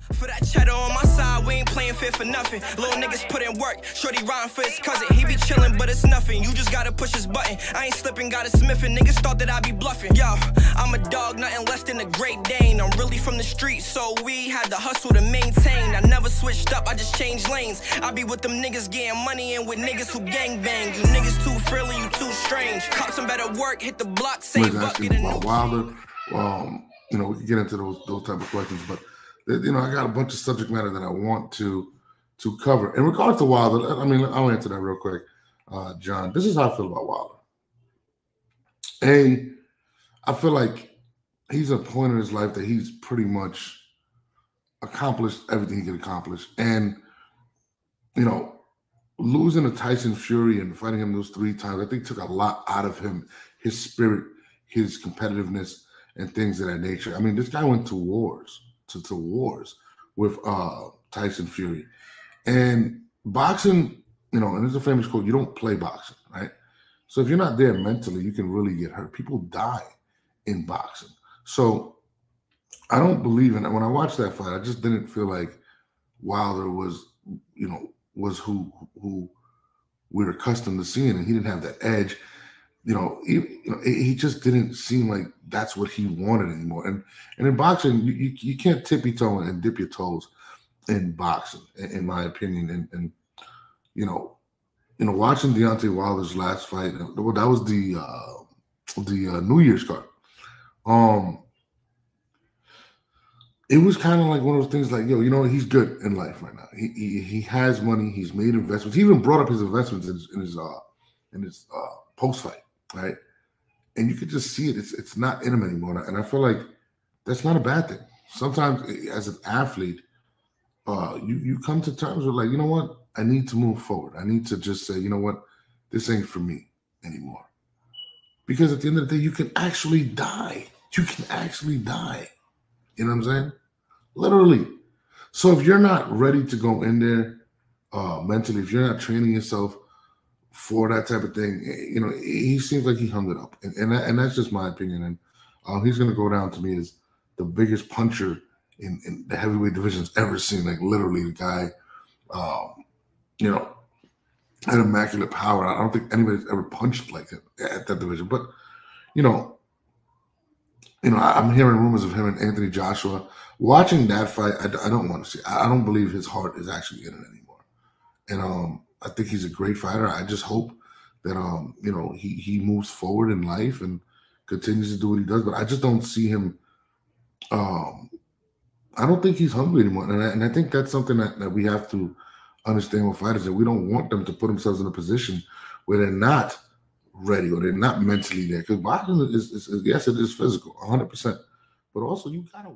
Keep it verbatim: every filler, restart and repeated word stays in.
For that cheddar on my side, we ain't playing fair for nothing. Little niggas put in work, shorty riding for his cousin. He be chilling, but it's nothing, you just gotta push his button. I ain't slipping, got a smithin', niggas thought that I be bluffing. Yo, I'm a dog, nothing less than a Great Dane. I'm really from the streets, so we had to hustle to maintain. I never switched up, I just changed lanes. I be with them niggas getting money and with niggas who gangbang. You niggas too frilly, you too strange. Cops some better work, hit the block, save up, get a new Wilder. Um, you know, we can get into those, those type of questions, but you know, I got a bunch of subject matter that I want to to cover. In regards to Wilder, I mean, I'll answer that real quick, uh, John. This is how I feel about Wilder. A, I feel like he's at a point in his life that he's pretty much accomplished everything he could accomplish. And, you know, losing to Tyson Fury and fighting him those three times, I think took a lot out of him, his spirit, his competitiveness, and things of that nature. I mean, this guy went to wars. To, to wars with uh, Tyson Fury. And boxing, you know, and there's a famous quote, you don't play boxing, right? So if you're not there mentally, you can really get hurt. People die in boxing. So I don't believe in it. When I watched that fight, I just didn't feel like Wilder was, you know, was who who we were accustomed to seeing, and he didn't have that edge. You know, he, you know, he just didn't seem like that's what he wanted anymore. And and in boxing, you you, you can't tippy toe and dip your toes in boxing, in, in my opinion. And and you know, you know, watching Deontay Wilder's last fight, well, that was the uh, the uh, New Year's card. Um, it was kind of like one of those things, like yo, you know, he's good in life right now. He he, he has money. He's made investments. He even brought up his investments in, in his uh in his uh, post fight. Right, and you could just see it. It's it's not in him anymore, and I feel like that's not a bad thing. Sometimes, as an athlete, uh, you you come to terms with like, you know what, I need to move forward. I need to just say, you know what, this ain't for me anymore. Because at the end of the day, you can actually die. You can actually die. You know what I'm saying? Literally. So if you're not ready to go in there uh, mentally, if you're not training yourself for that type of thing, you know, he seems like he hung it up, and and, that, and that's just my opinion. And um, he's going to go down to me as the biggest puncher in, in the heavyweight division's ever seen. Like literally, the guy, um, you know, had immaculate power. I don't think anybody's ever punched like him at that division. But you know, you know, I'm hearing rumors of him and Anthony Joshua. Watching that fight, I, I don't want to see. I don't believe his heart is actually in it anymore, and um. I think he's a great fighter. I just hope that um, you know, he he moves forward in life and continues to do what he does. But I just don't see him. Um, I don't think he's hungry anymore, and I, and I think that's something that, that we have to understand with fighters, that we don't want them to put themselves in a position where they're not ready or they're not mentally there. Because boxing is, is, is yes, it is physical, one hundred percent, but also you gotta.